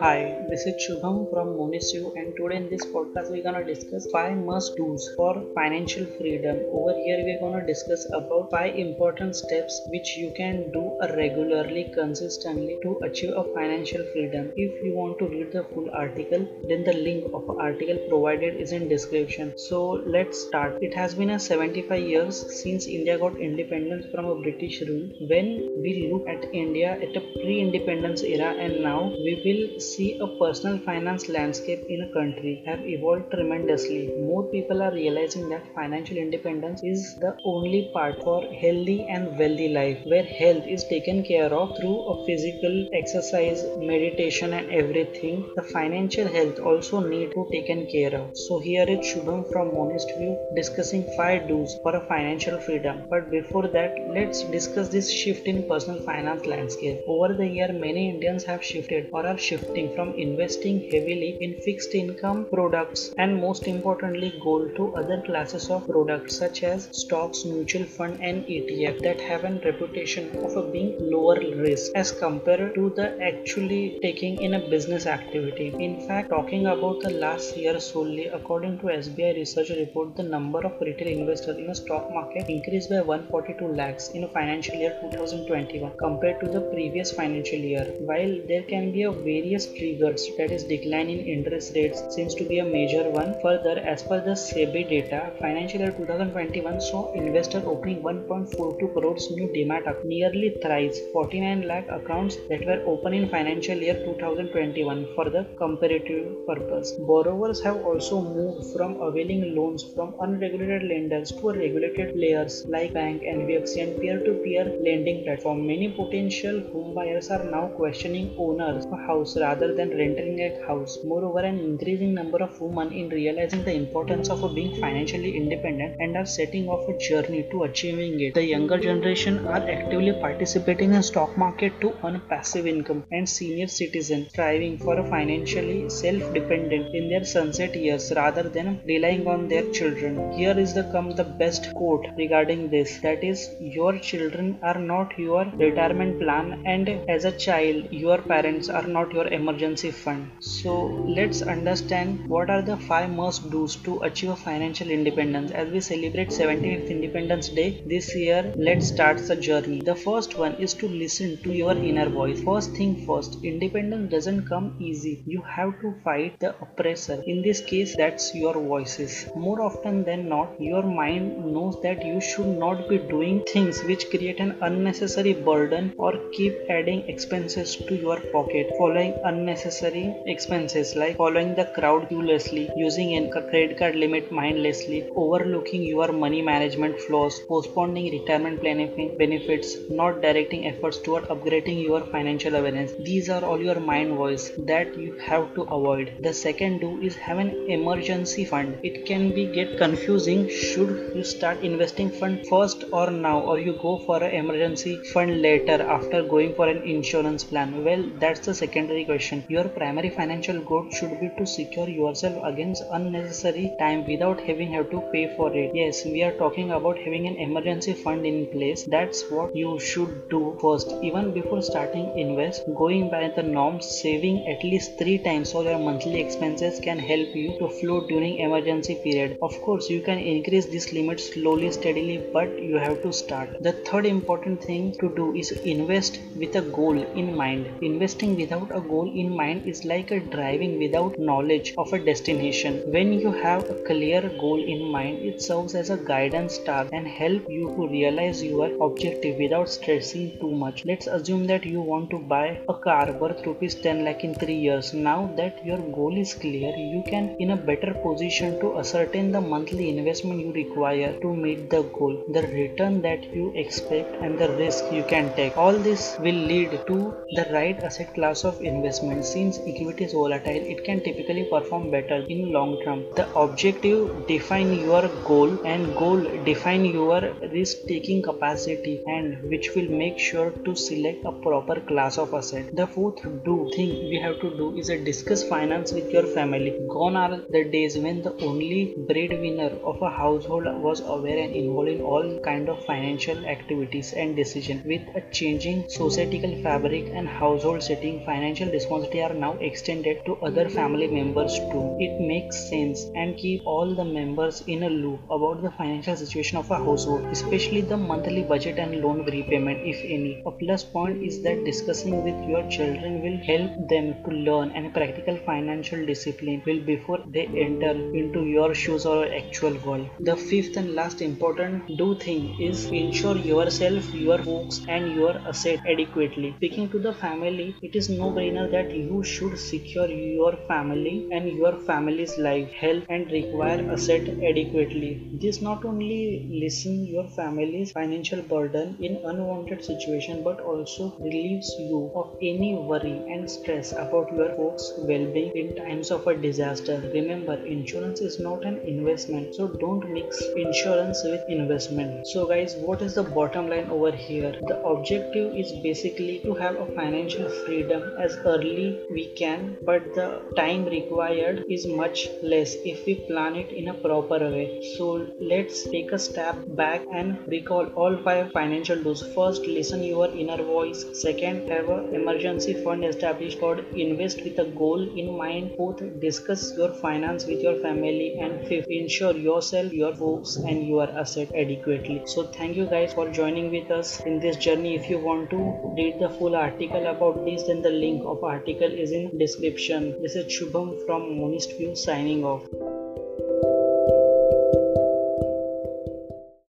Hi, this is Shubham from Monist View, and today in this podcast we are gonna discuss 5 must-dos for financial freedom. Over here we are gonna discuss about 5 important steps which you can do regularly, consistently to achieve a financial freedom. If you want to read the full article, then the link of article provided is in description. So let's start. It has been a 75 years since India got independence from a British rule. When we look at India at a pre-independence era and now, we will see a personal finance landscape in a country have evolved tremendously. More people are realizing that financial independence is the only part for healthy and wealthy life, where health is taken care of through a physical exercise, meditation and everything. The financial health also need to taken care of. So here is Shubham from Monist View discussing 5 do's for a financial freedom. But before that, let's discuss this shift in personal finance landscape. Over the year, many Indians have shifted or are shifting from investing heavily in fixed income products and most importantly gold to other classes of products such as stocks, mutual fund and ETF that have a reputation of being lower risk as compared to the actually taking in a business activity. In fact, talking about the last year solely, according to SBI research report, the number of retail investors in the stock market increased by 142 lakhs in financial year 2021 compared to the previous financial year. While there can be a various triggers, that is decline in interest rates seems to be a major one. Further, as per the SEBI data, financial year 2021 saw investor opening 1.42 crores new Demat accounts, nearly thrice 49 lakh accounts that were open in financial year 2021 for the comparative purpose. Borrowers have also moved from availing loans from unregulated lenders to regulated players like bank, NBFC and peer-to-peer lending platform. Many potential home buyers are now questioning owners of a house rather than renting a house. Moreover, an increasing number of women in realizing the importance of being financially independent and are setting off a journey to achieving it. The younger generation are actively participating in the stock market to earn passive income, and senior citizens striving for a financially self-dependent in their sunset years rather than relying on their children. Here is the best quote regarding this, that is, your children are not your retirement plan, and as a child your parents are not your emergency fund. So let's understand what are the 5 must do's to achieve financial independence. As we celebrate 75th Independence Day this year, let's start the journey. The first one is to listen to your inner voice. First thing first, independence doesn't come easy. You have to fight the oppressor. In this case, that's your voices. More often than not, your mind knows that you should not be doing things which create an unnecessary burden or keep adding expenses to your pocket. Following unnecessary expenses like following the crowd carelessly, using a credit card limit mindlessly, overlooking your money management flaws, postponing retirement planning benefits, not directing efforts toward upgrading your financial awareness. These are all your mind voice that you have to avoid. The second do is have an emergency fund. It can be get confusing. Should you start investing fund first or now, or you go for an emergency fund later after going for an insurance plan? Well, that's the secondary question. Your primary financial goal should be to secure yourself against unnecessary time without having to pay for it. Yes, we are talking about having an emergency fund in place. That's what you should do first. Even before starting invest, going by the norms, saving at least 3 times all your monthly expenses can help you to float during emergency period. Of course, you can increase this limit slowly, steadily, but you have to start. The third important thing to do is invest with a goal in mind. Investing without a goal in mind is like a driving without knowledge of a destination. When you have a clear goal in mind, it serves as a guidance star and help you to realize your objective without stressing too much. Let's assume that you want to buy a car worth rupees 10 lakh in 3 years. Now that your goal is clear, you can in a better position to ascertain the monthly investment you require to meet the goal, the return that you expect and the risk you can take. All this will lead to the right asset class of investment. Since equity is volatile, it can typically perform better in long term. The objective define your goal and goal define your risk taking capacity, and which will make sure to select a proper class of asset. The fourth do thing we have to do is discuss finance with your family. Gone are the days when the only breadwinner of a household was aware and involved in all kind of financial activities and decisions. With a changing societal fabric and household setting, financial responsibility are now extended to other family members too. It makes sense and keep all the members in a loop about the financial situation of a household, especially the monthly budget and loan repayment, if any. A plus point is that discussing with your children will help them to learn and practical financial discipline will before they enter into your shoes or actual world. The fifth and last important do thing is ensure yourself, your books and your asset adequately. Speaking to the family, it is no-brainer that you should secure your family and your family's life, health and require asset adequately. This not only lessens your family's financial burden in unwanted situation but also relieves you of any worry and stress about your folks' well-being in times of a disaster. Remember, insurance is not an investment, so don't mix insurance with investment. So guys, what is the bottom line over here? The objective is basically to have a financial freedom as early we can, but the time required is much less if we plan it in a proper way. So let's take a step back and recall all 5 financial do's. First, listen your inner voice. Second, have an emergency fund established. Third, invest with a goal in mind. Fourth, discuss your finance with your family. And fifth, ensure yourself, your folks and your asset adequately. So thank you guys for joining with us in this journey. If you want to read the full article about this, then the link of article is in description. This is Shubham from Monist View signing off.